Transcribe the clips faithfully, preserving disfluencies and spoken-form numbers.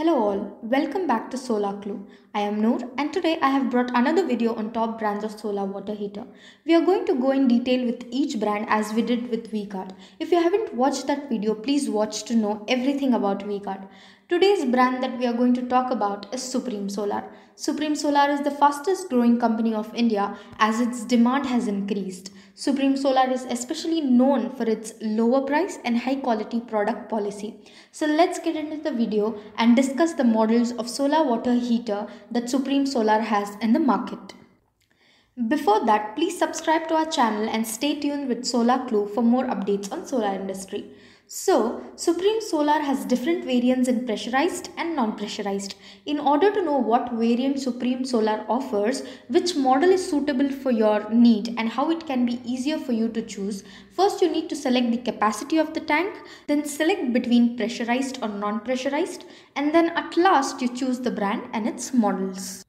Hello all, welcome back to Solar Clue. I am Noor and today I have brought another video on top brands of solar water heater. We are going to go in detail with each brand as we did with Vguard. If you haven't watched that video, please watch to know everything about Vguard. Today's brand that we are going to talk about is Supreme Solar. Supreme Solar is the fastest growing company of India as its demand has increased. Supreme Solar is especially known for its lower price and high quality product policy. So let's get into the video and discuss Discuss the models of solar water heater that Supreme Solar has in the market. Before that, please subscribe to our channel and stay tuned with Solar Clue for more updates on solar industry. So, Supreme Solar has different variants in pressurized and non-pressurized. In order to know what variant Supreme Solar offers, which model is suitable for your need and how it can be easier for you to choose, first you need to select the capacity of the tank, then select between pressurized or non-pressurized, and then at last you choose the brand and its models.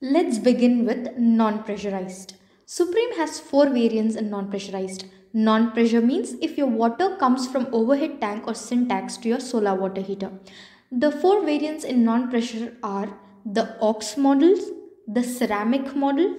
Let's begin with non-pressurized. Supreme has four variants in non-pressurized. Non-pressure means if your water comes from overhead tank or syntax to your solar water heater. The four variants in non-pressure are the Aux models, the Ceramic model,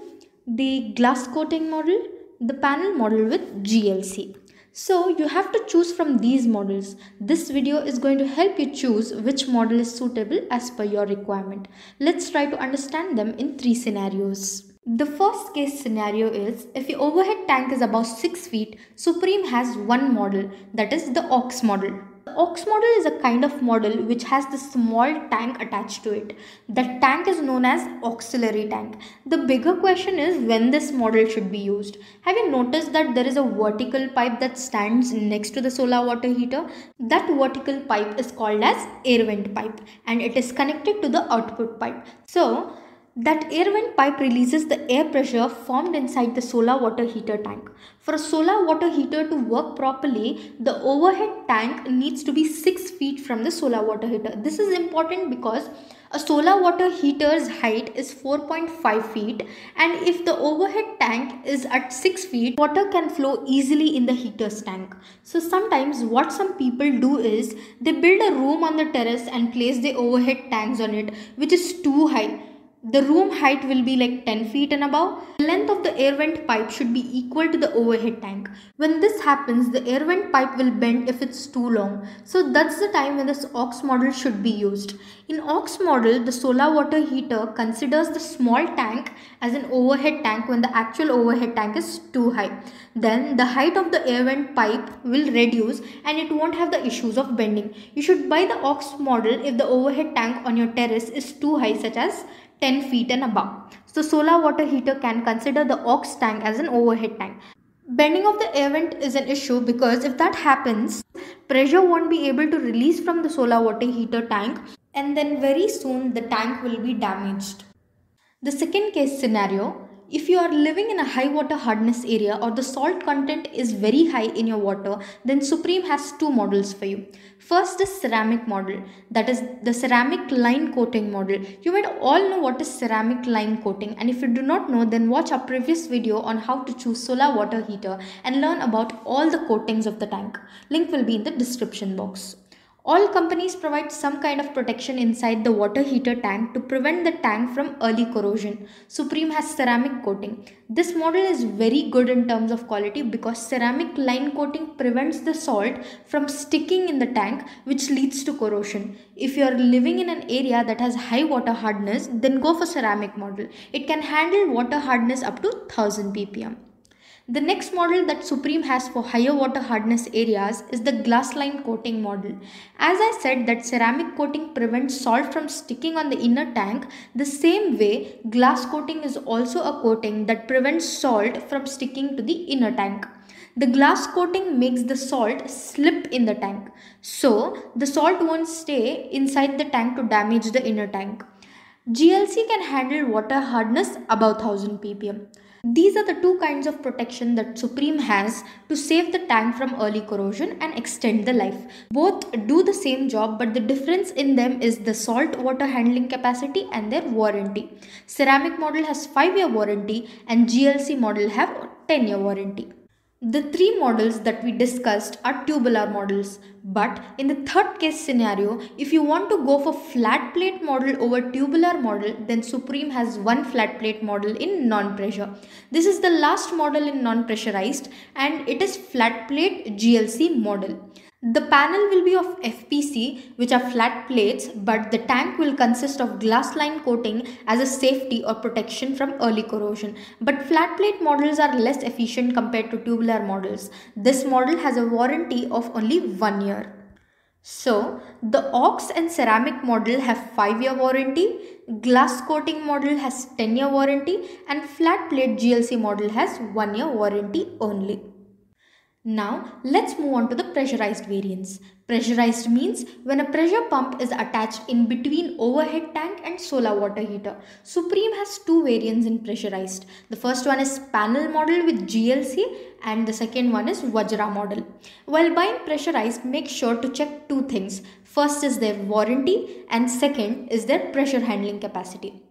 the glass coating model, the panel model with G L C. So you have to choose from these models. This video is going to help you choose which model is suitable as per your requirement. Let's try to understand them in three scenarios. The first case scenario is, if your overhead tank is about six feet, Supreme has one model, that is the Aux model. The Aux model is a kind of model which has the small tank attached to it. That tank is known as auxiliary tank. The bigger question is when this model should be used. Have you noticed that there is a vertical pipe that stands next to the solar water heater? That vertical pipe is called as air vent pipe and it is connected to the output pipe. So, that air vent pipe releases the air pressure formed inside the solar water heater tank. For a solar water heater to work properly, the overhead tank needs to be six feet from the solar water heater. This is important because a solar water heater's height is four point five feet, and if the overhead tank is at six feet, water can flow easily in the heater's tank. So sometimes what some people do is, they build a room on the terrace and place the overhead tanks on it, which is too high. The room height will be like ten feet and above. The length of the air vent pipe should be equal to the overhead tank. When this happens, the air vent pipe will bend if it's too long. So that's the time when this Aux model should be used. In Aux model, the solar water heater considers the small tank as an overhead tank when the actual overhead tank is too high. Then the height of the air vent pipe will reduce and it won't have the issues of bending. You should buy the Aux model if the overhead tank on your terrace is too high, such as ten feet and above. So solar water heater can consider the Aux tank as an overhead tank. Bending of the air vent is an issue because if that happens, pressure won't be able to release from the solar water heater tank and then very soon the tank will be damaged. The second case scenario, if you are living in a high water hardness area or the salt content is very high in your water, then Supreme has two models for you. First is Ceramic model, that is the ceramic line coating model. You might all know what is ceramic line coating, and if you do not know, then watch our previous video on how to choose solar water heater and learn about all the coatings of the tank. Link will be in the description box. All companies provide some kind of protection inside the water heater tank to prevent the tank from early corrosion. Supreme has ceramic coating. This model is very good in terms of quality because ceramic line coating prevents the salt from sticking in the tank, which leads to corrosion. If you are living in an area that has high water hardness, then go for ceramic model. It can handle water hardness up to one thousand P P M. The next model that Supreme has for higher water hardness areas is the glass line coating model. As I said that ceramic coating prevents salt from sticking on the inner tank, the same way glass coating is also a coating that prevents salt from sticking to the inner tank. The glass coating makes the salt slip in the tank, so the salt won't stay inside the tank to damage the inner tank. G L C can handle water hardness above one thousand P P M. These are the two kinds of protection that Supreme has to save the tank from early corrosion and extend the life. Both do the same job, but the difference in them is the salt water handling capacity and their warranty. Ceramic model has five year warranty and G L C model have ten year warranty. The three models that we discussed are tubular models, but in the third case scenario, if you want to go for flat plate model over tubular model, then Supreme has one flat plate model in non-pressure. This is the last model in non-pressurized and it is flat plate G L C model. The panel will be of F P C, which are flat plates, but the tank will consist of glass line coating as a safety or protection from early corrosion. But flat plate models are less efficient compared to tubular models. This model has a warranty of only one year. So, the Aux and Ceramic model have five year warranty, glass coating model has ten year warranty, and flat plate G L C model has one year warranty only. Now, let's move on to the pressurized variants. Pressurized means when a pressure pump is attached in between overhead tank and solar water heater. Supreme has two variants in pressurized. The first one is panel model with G L C and the second one is Vajra model. While buying pressurized, make sure to check two things. First is their warranty and second is their pressure handling capacity.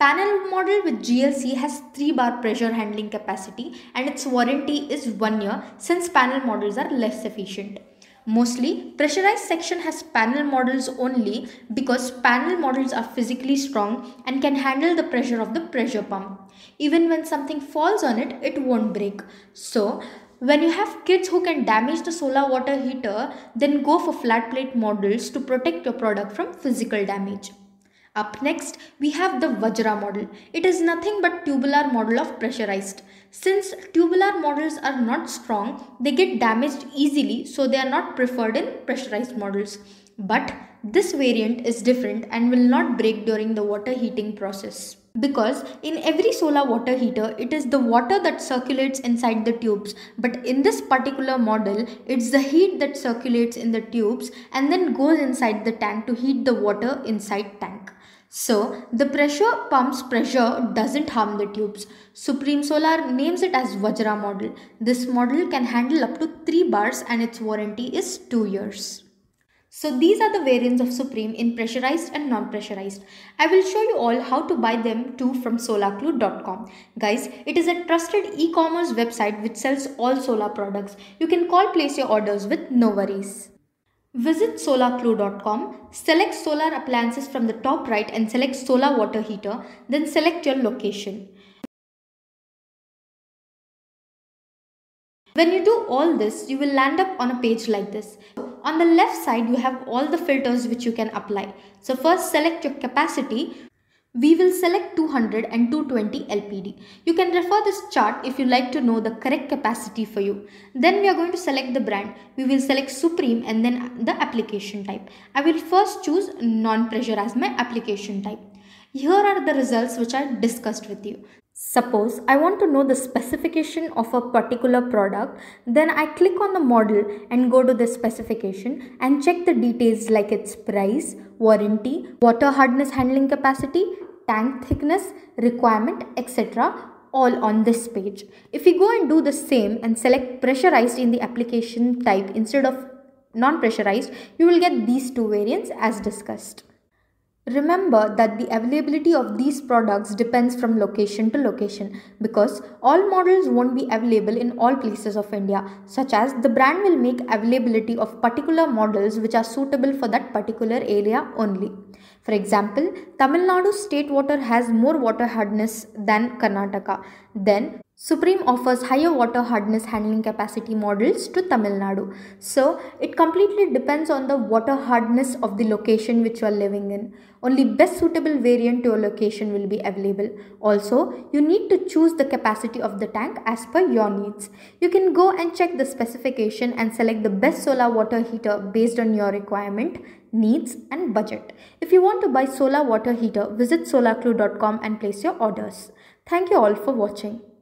Panel model with G L C has three bar pressure handling capacity and its warranty is one year since panel models are less efficient. Mostly, pressurized section has panel models only because panel models are physically strong and can handle the pressure of the pressure pump. Even when something falls on it, it won't break. So, when you have kids who can damage the solar water heater, then go for flat plate models to protect your product from physical damage. Up next, we have the Vajra model. It is nothing but tubular model of pressurized. Since tubular models are not strong, they get damaged easily, so they are not preferred in pressurized models. But this variant is different and will not break during the water heating process. Because in every solar water heater, it is the water that circulates inside the tubes. But in this particular model, it's the heat that circulates in the tubes and then goes inside the tank to heat the water inside tank. So, the pressure pump's pressure doesn't harm the tubes. Supreme Solar names it as Vajra model. This model can handle up to three bars and its warranty is two years. So, these are the variants of Supreme in pressurized and non-pressurized. I will show you all how to buy them too from solar clue dot com. Guys, it is a trusted e-commerce website which sells all solar products. You can call place your orders with no worries. Visit solar clue dot com, select solar appliances from the top right and select solar water heater, then select your location. When you do all this, you will land up on a page like this. On the left side, you have all the filters which you can apply. So first select your capacity. We will select two hundred and two twenty L P D. You can refer this chart if you like to know the correct capacity for you. Then we are going to select the brand. We will select Supreme and then the application type. I will first choose non-pressure as my application type. Here are the results which I discussed with you. Suppose I want to know the specification of a particular product, then I click on the model and go to the specification and check the details like its price, warranty, water hardness handling capacity, tank thickness, requirement, et cetera all on this page. If we go and do the same and select pressurized in the application type instead of non-pressurized, you will get these two variants as discussed. Remember that the availability of these products depends from location to location because all models won't be available in all places of India, such as the brand will make availability of particular models which are suitable for that particular area only. For example, Tamil Nadu state water has more water hardness than Karnataka. Then, Supreme offers higher water hardness handling capacity models to Tamil Nadu. So, it completely depends on the water hardness of the location which you are living in. Only best suitable variant to your location will be available. Also, you need to choose the capacity of the tank as per your needs. You can go and check the specification and select the best solar water heater based on your requirement, needs and budget. If you want to buy solar water heater, visit solar clue dot com and place your orders. Thank you all for watching.